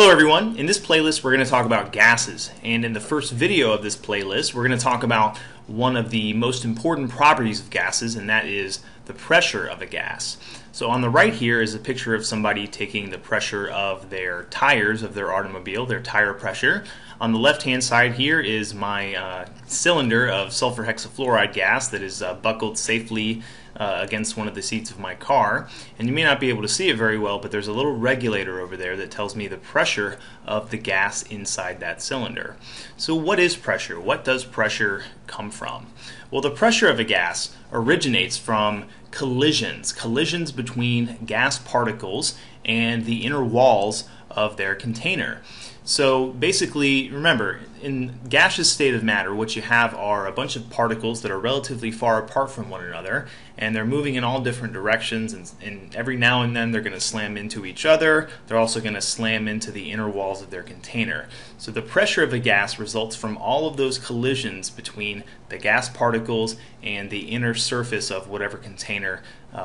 Hello everyone, in this playlist we're going to talk about gases, and in the first video of this playlist we're going to talk about one of the most important properties of gases, and that is the pressure of a gas. So on the right here is a picture of somebody taking the pressure of their tires of their automobile, their tire pressure. On the left hand side here is my cylinder of sulfur hexafluoride gas that is buckled safely against one of the seats of my car, and you may not be able to see it very well, but there's a little regulator over there that tells me the pressure of the gas inside that cylinder. So what is pressure? What does pressure come from? Well, the pressure of a gas originates from collisions between gas particles and the inner walls of their container. So basically, remember, in gaseous state of matter, what you have are a bunch of particles that are relatively far apart from one another, and they're moving in all different directions, and every now and then they're going to slam into each other. They're also going to slam into the inner walls of their container. So the pressure of a gas results from all of those collisions between the gas particles and the inner surface of whatever container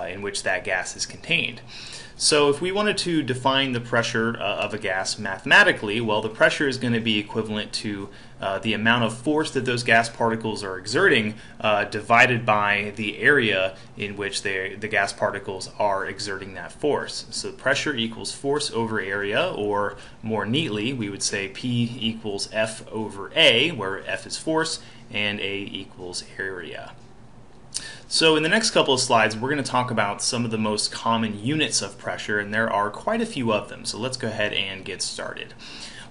in which that gas is contained. So if we wanted to define the pressure of a gas mathematically, well, the pressure is going to be equivalent to the amount of force that those gas particles are exerting divided by the area in which the gas particles are exerting that force. So pressure equals force over area, or more neatly, we would say P equals F over A, where F is force and A equals area. So in the next couple of slides, we're going to talk about some of the most common units of pressure, and there are quite a few of them, so let's go ahead and get started.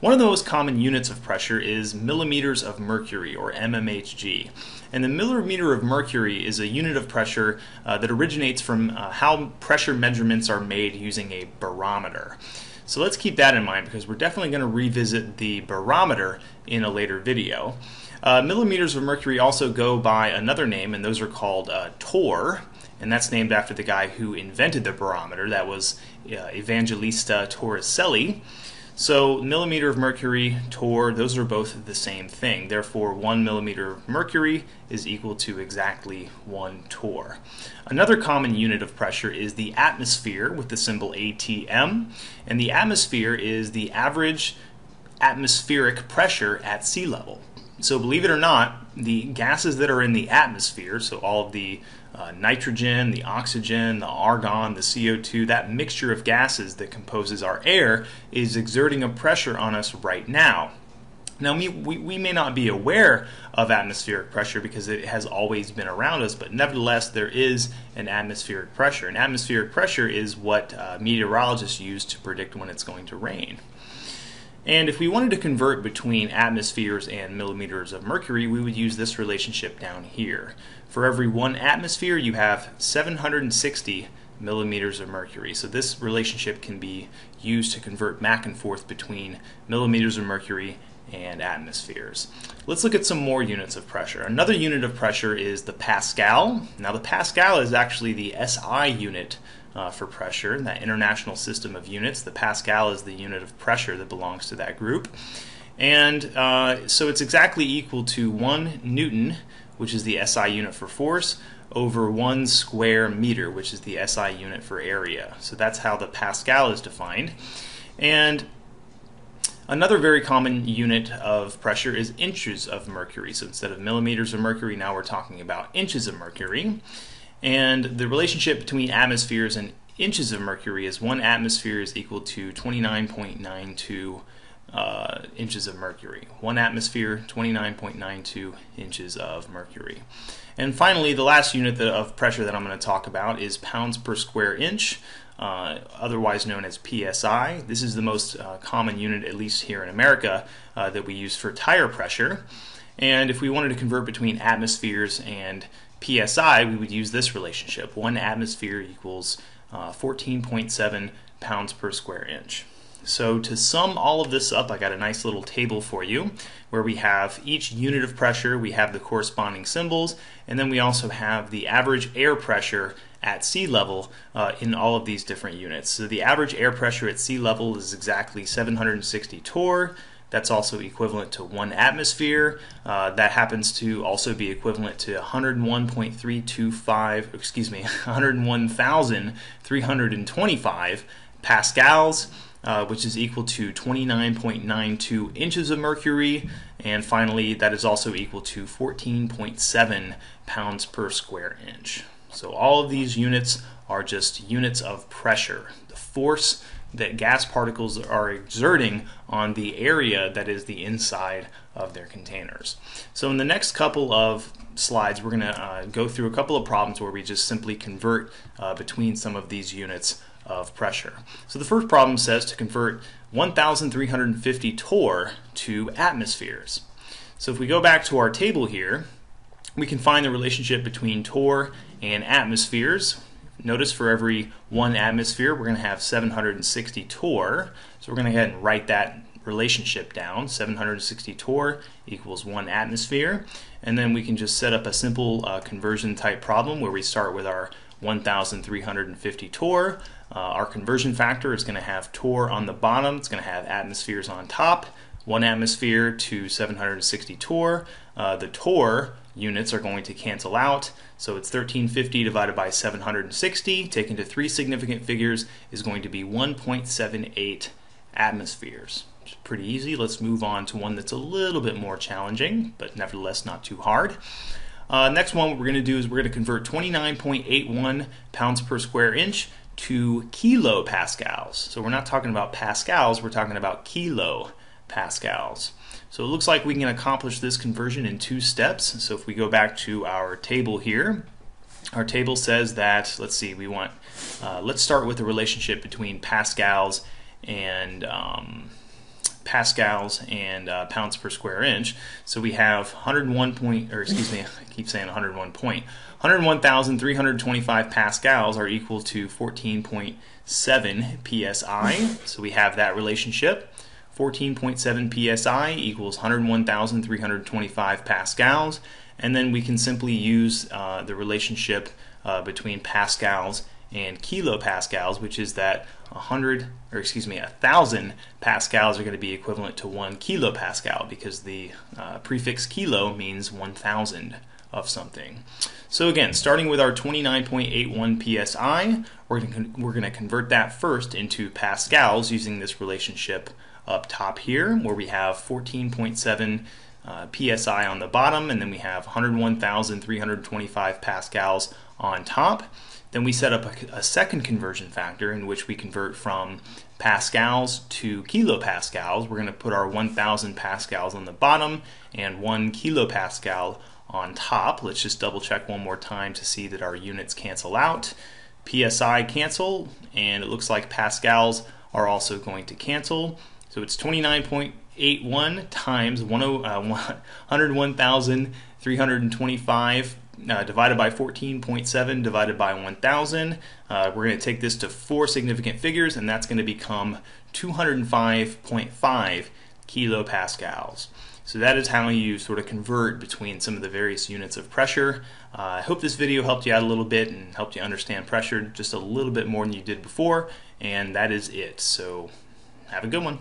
One of the most common units of pressure is millimeters of mercury, or mmHg. And the millimeter of mercury is a unit of pressure that originates from how pressure measurements are made using a barometer. So let's keep that in mind, because we're definitely going to revisit the barometer in a later video. Millimeters of mercury also go by another name, and those are called Torr, and that's named after the guy who invented the barometer. That was Evangelista Torricelli. So millimeter of mercury, Torr, those are both the same thing. Therefore, 1 millimeter of mercury is equal to exactly 1 Torr. Another common unit of pressure is the atmosphere, with the symbol atm, and the atmosphere is the average atmospheric pressure at sea level. So believe it or not, the gases that are in the atmosphere, so all of the nitrogen, the oxygen, the argon, the CO2, that mixture of gases that composes our air is exerting a pressure on us right now. Now, we may not be aware of atmospheric pressure because it has always been around us, but nevertheless, there is an atmospheric pressure. And atmospheric pressure is what meteorologists use to predict when it's going to rain. And if we wanted to convert between atmospheres and millimeters of mercury, we would use this relationship down here. For every 1 atmosphere, you have 760 millimeters of mercury. So this relationship can be used to convert back and forth between millimeters of mercury and atmospheres. Let's look at some more units of pressure. Another unit of pressure is the Pascal. Now, the Pascal is actually the SI unit for pressure, and that international system of units. The Pascal is the unit of pressure that belongs to that group. And so it's exactly equal to 1 Newton, which is the SI unit for force, over 1 square meter, which is the SI unit for area. So that's how the Pascal is defined. And another very common unit of pressure is inches of mercury. So instead of millimeters of mercury, now we're talking about inches of mercury. And the relationship between atmospheres and inches of mercury is 1 atmosphere is equal to 29.92 inches of mercury. 1 atmosphere, 29.92 inches of mercury. And finally, the last unit of pressure that I'm going to talk about is pounds per square inch, otherwise known as psi. This is the most common unit, at least here in America, that we use for tire pressure. And if we wanted to convert between atmospheres and psi, we would use this relationship. 1 atmosphere equals 14.7 pounds per square inch. So to sum all of this up, I got a nice little table for you where we have each unit of pressure, we have the corresponding symbols, and then we also have the average air pressure at sea level in all of these different units. So the average air pressure at sea level is exactly 760 torr. That's also equivalent to 1 atmosphere. That happens to also be equivalent to 101,325 pascals, which is equal to 29.92 inches of mercury. And finally, that is also equal to 14.7 pounds per square inch. So all of these units are just units of pressure, the force that gas particles are exerting on the area that is the inside of their containers. So in the next couple of slides, we're going to go through a couple of problems where we just simply convert between some of these units of pressure. So the first problem says to convert 1,350 torr to atmospheres. So if we go back to our table here, we can find the relationship between torr and atmospheres. Notice for every 1 atmosphere, we're going to have 760 torr. So we're going to go ahead and write that relationship down. 760 torr equals 1 atmosphere. And then we can just set up a simple conversion type problem where we start with our 1,350 torr. Our conversion factor is going to have torr on the bottom. It's going to have atmospheres on top. 1 atmosphere to 760 torr. The torr units are going to cancel out. So it's 1350 divided by 760, taken to 3 significant figures, is going to be 1.78 atmospheres. It's pretty easy. Let's move on to one that's a little bit more challenging, but nevertheless not too hard. Next one, what we're going to do is we're going to convert 29.81 pounds per square inch to kilopascals. So we're not talking about pascals, we're talking about kilopascals. So it looks like we can accomplish this conversion in 2 steps. So if we go back to our table here, our table says that, let's see, we want, let's start with the relationship between pascals and pounds per square inch. So we have 101,325 pascals are equal to 14.7 psi. So we have that relationship. 14.7 psi equals 101,325 pascals. And then we can simply use the relationship between pascals and kilopascals, which is that 1,000 pascals are going to be equivalent to 1 kilopascal, because the prefix kilo means 1,000 of something. So again, starting with our 29.81 psi, we're going to convert that first into pascals using this relationship up top here, where we have 14.7 psi on the bottom, and then we have 101,325 pascals on top. Then we set up a second conversion factor in which we convert from pascals to kilopascals. We're going to put our 1,000 pascals on the bottom and 1 kilopascal on top. Let's just double check one more time to see that our units cancel out. PSI cancel, and it looks like pascals are also going to cancel. So it's 29.81 times 101,325 divided by 14.7 divided by 1,000. We're going to take this to 4 significant figures, and that's going to become 205.5 kilopascals. So that is how you sort of convert between some of the various units of pressure. I hope this video helped you out a little bit and helped you understand pressure just a little bit more than you did before, and that is it. So have a good one.